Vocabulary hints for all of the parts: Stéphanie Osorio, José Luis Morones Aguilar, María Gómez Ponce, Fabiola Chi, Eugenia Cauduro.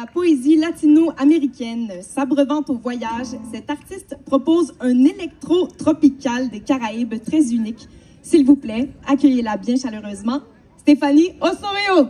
la poésie latino-américaine, s'abreuvant au voyage, cet artiste propose un électro-tropical des Caraïbes très unique. S'il vous plaît, accueillez-la bien chaleureusement, Stéphanie Osorio!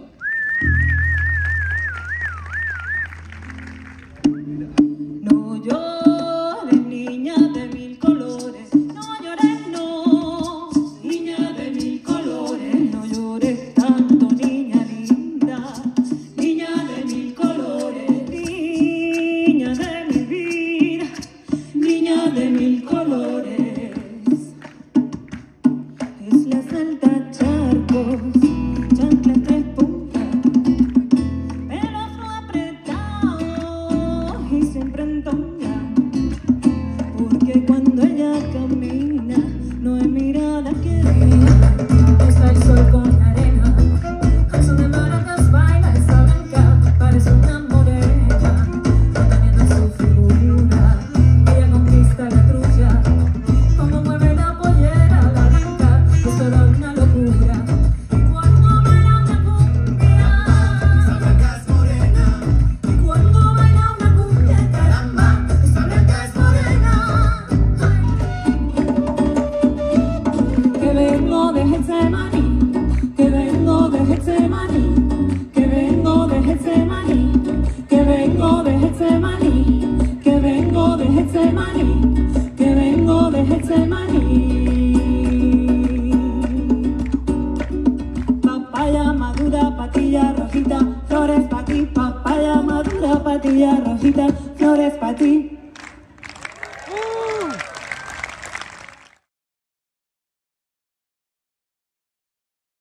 Patilla rojita, flores pa' ti.